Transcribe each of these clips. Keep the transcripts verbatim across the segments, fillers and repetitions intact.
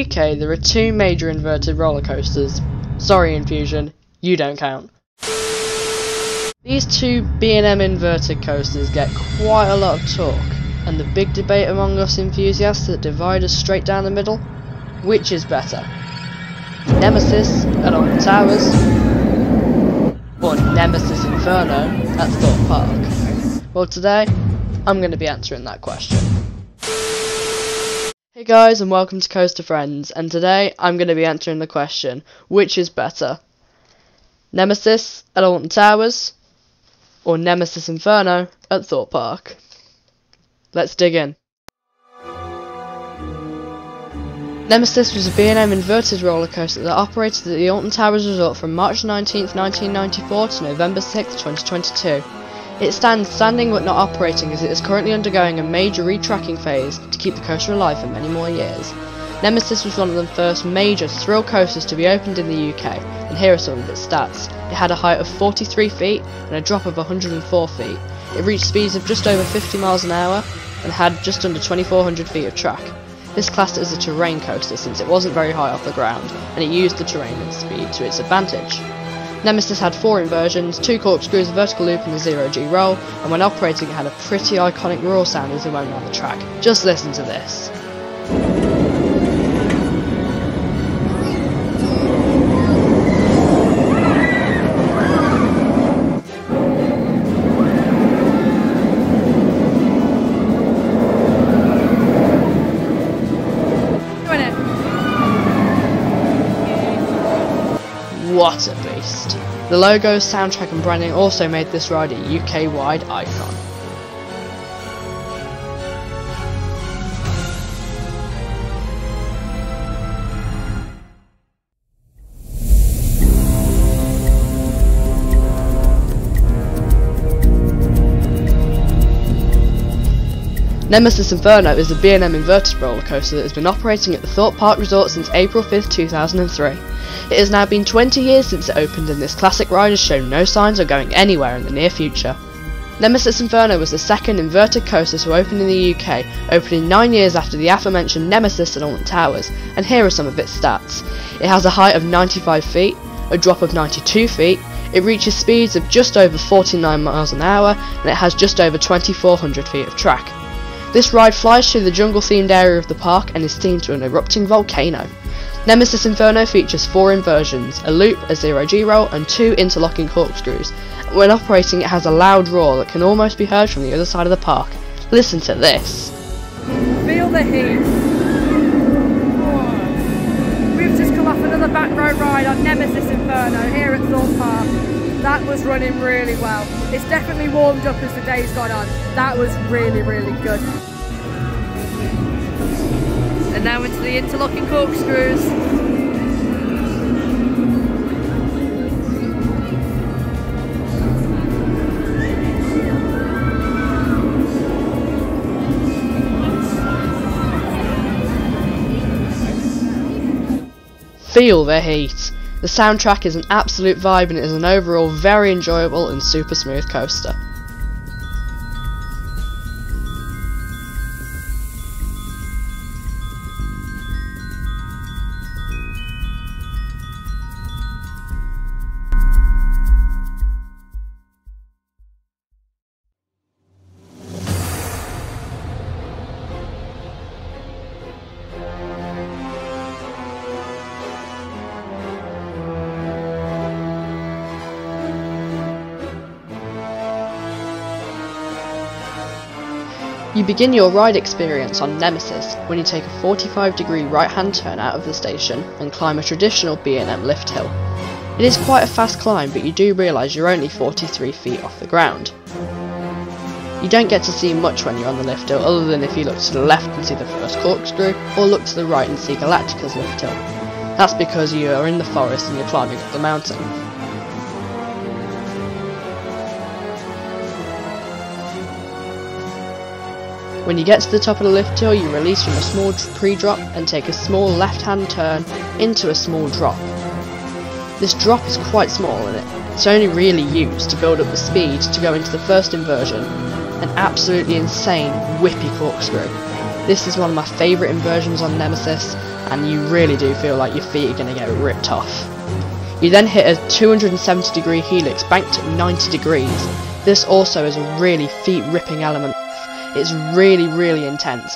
the U K, there are two major inverted roller coasters. Sorry, Infusion, you don't count. These two B and M inverted coasters get quite a lot of talk, and the big debate among us enthusiasts that divide us straight down the middle: which is better? Nemesis at Alton Towers, or Nemesis Inferno at Thorpe Park? Well, today I'm going to be answering that question. Hey guys, and welcome to Coaster Friends, and today I'm going to be answering the question, which is better? Nemesis at Alton Towers, or Nemesis Inferno at Thorpe Park? Let's dig in. Nemesis was a B and M inverted roller coaster that operated at the Alton Towers Resort from March nineteenth nineteen ninety-four to November sixth twenty twenty-two. It stands standing but not operating, as it is currently undergoing a major re-tracking phase to keep the coaster alive for many more years. Nemesis was one of the first major thrill coasters to be opened in the U K, and here are some of its stats. It had a height of forty-three feet and a drop of one hundred four feet. It reached speeds of just over fifty miles an hour and had just under twenty-four hundred feet of track. This classed as a terrain coaster since it wasn't very high off the ground, and it used the terrain and speed to its advantage. Nemesis had four inversions, two corkscrews, a vertical loop and a zero-G roll, and when operating it had a pretty iconic roar sound as it went around the track. Just listen to this. What a beast. The logo, soundtrack and branding also made this ride a U K-wide icon. Nemesis Inferno is a B and M inverted roller coaster that has been operating at the Thorpe Park Resort since April fifth two thousand three. It has now been twenty years since it opened, and this classic ride has shown no signs of going anywhere in the near future. Nemesis Inferno was the second inverted coaster to open in the U K, opening nine years after the aforementioned Nemesis at Alton Towers, and here are some of its stats. It has a height of ninety-five feet, a drop of ninety-two feet, it reaches speeds of just over forty-nine miles an hour, and it has just over twenty-four hundred feet of track. This ride flies through the jungle-themed area of the park and is themed to an erupting volcano. Nemesis Inferno features four inversions, a loop, a zero-G roll and two interlocking corkscrews. When operating, it has a loud roar that can almost be heard from the other side of the park. Listen to this. Feel the heat. Whoa. We've just come off another back road ride on Nemesis Inferno here at Thorpe Park. That was running really well. It's definitely warmed up as the day's gone on. That was really, really good. And now into the interlocking corkscrews. Feel the heat. The soundtrack is an absolute vibe, and it is an overall very enjoyable and super smooth coaster. You begin your ride experience on Nemesis when you take a forty-five degree right-hand turn out of the station and climb a traditional B and M lift hill. It is quite a fast climb, but you do realise you're only forty-three feet off the ground. You don't get to see much when you're on the lift hill, other than if you look to the left and see the first corkscrew, or look to the right and see Galactica's lift hill. That's because you are in the forest and you're climbing up the mountain. When you get to the top of the lift hill, you release from a small pre-drop and take a small left-hand turn into a small drop. This drop is quite small, and it's only really used to build up the speed to go into the first inversion, an absolutely insane whippy corkscrew. This is one of my favourite inversions on Nemesis, and you really do feel like your feet are going to get ripped off. You then hit a two hundred seventy degree helix banked at ninety degrees. This also is a really feet ripping element. It's really, really intense.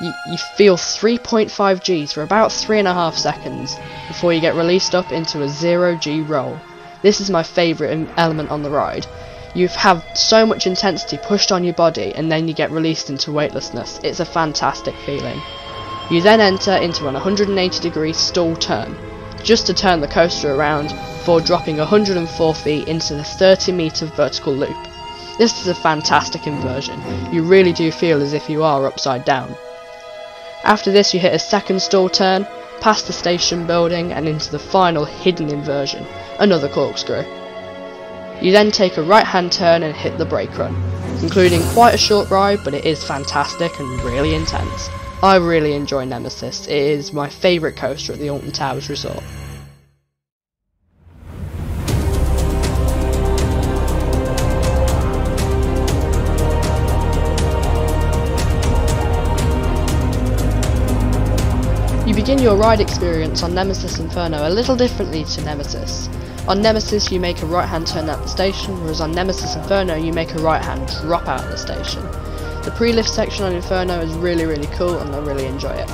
You, you feel three point five G's for about three and a half seconds before you get released up into a zero G roll. This is my favourite element on the ride. You have so much intensity pushed on your body and then you get released into weightlessness. It's a fantastic feeling. You then enter into an one hundred eighty degree stall turn, just to turn the coaster around before dropping one hundred four feet into the thirty metre vertical loop. This is a fantastic inversion. You really do feel as if you are upside down. After this you hit a second stall turn, past the station building and into the final hidden inversion, another corkscrew. You then take a right hand turn and hit the brake run, concluding quite a short ride, but it is fantastic and really intense. I really enjoy Nemesis. It is my favourite coaster at the Alton Towers Resort. You begin your ride experience on Nemesis Inferno a little differently to Nemesis. On Nemesis you make a right hand turn at the station, whereas on Nemesis Inferno you make a right hand drop out of the station. The pre-lift section on Inferno is really really cool and I really enjoy it.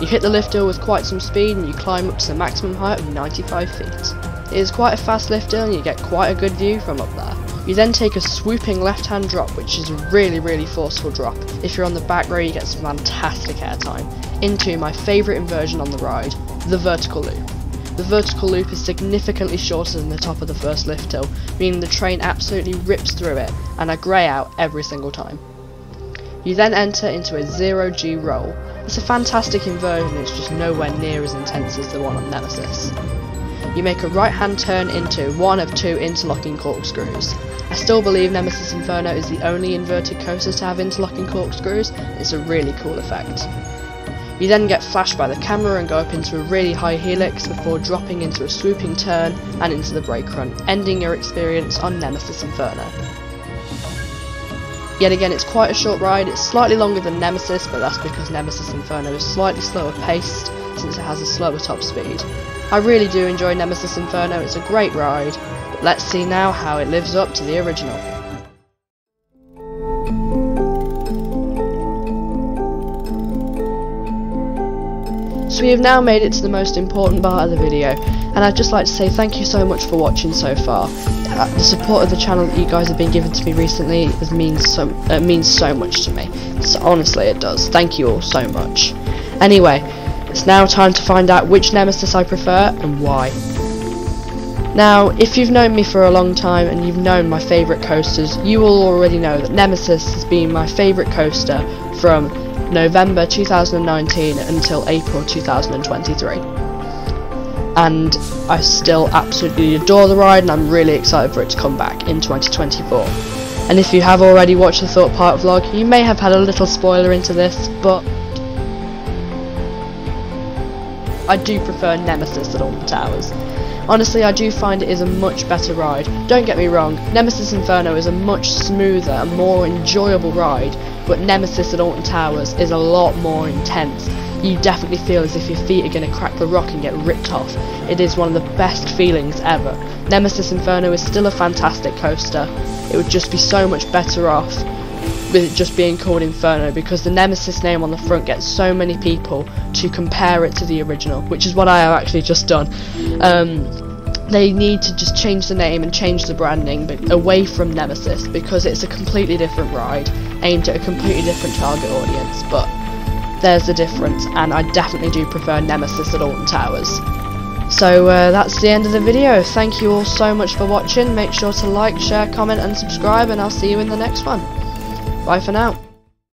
You hit the lift hill with quite some speed and you climb up to the maximum height of ninety-five feet. It is quite a fast lift hill and you get quite a good view from up there. You then take a swooping left hand drop, which is a really really forceful drop. If you're on the back row you get some fantastic airtime, into my favourite inversion on the ride, the vertical loop. The vertical loop is significantly shorter than the top of the first lift hill, meaning the train absolutely rips through it and I grey out every single time. You then enter into a zero G roll. It's a fantastic inversion, it's just nowhere near as intense as the one on Nemesis. You make a right hand turn into one of two interlocking corkscrews. I still believe Nemesis Inferno is the only inverted coaster to have interlocking corkscrews, it's a really cool effect. You then get flashed by the camera and go up into a really high helix before dropping into a swooping turn and into the brake run, ending your experience on Nemesis Inferno. Yet again, it's quite a short ride. It's slightly longer than Nemesis, but that's because Nemesis Inferno is slightly slower paced since it has a slower top speed. I really do enjoy Nemesis Inferno, it's a great ride, but let's see now how it lives up to the original. So we have now made it to the most important part of the video, and I'd just like to say thank you so much for watching so far. Uh, the support of the channel that you guys have been giving to me recently has means so, uh, means so much to me. So honestly it does. Thank you all so much. Anyway, it's now time to find out which Nemesis I prefer and why. Now, if you've known me for a long time and you've known my favourite coasters, you will already know that Nemesis has been my favourite coaster from November two thousand nineteen until April two thousand twenty-three, and I still absolutely adore the ride and I'm really excited for it to come back in twenty twenty-four. And if you have already watched the Thorpe Park vlog, you may have had a little spoiler into this, but I do prefer Nemesis at Alton Towers. Honestly, I do find it is a much better ride. Don't get me wrong, Nemesis Inferno is a much smoother and more enjoyable ride, but Nemesis at Alton Towers is a lot more intense. You definitely feel as if your feet are going to crack the rock and get ripped off. It is one of the best feelings ever. Nemesis Inferno is still a fantastic coaster. It would just be so much better off with it just being called Inferno, because the Nemesis name on the front gets so many people to compare it to the original, which is what I have actually just done. Um, they need to just change the name and change the branding but away from Nemesis, because it's a completely different ride aimed at a completely different target audience, but there's the difference, and I definitely do prefer Nemesis at Alton Towers. So uh, that's the end of the video. Thank you all so much for watching. Make sure to like, share, comment and subscribe, and I'll see you in the next one. Bye for now.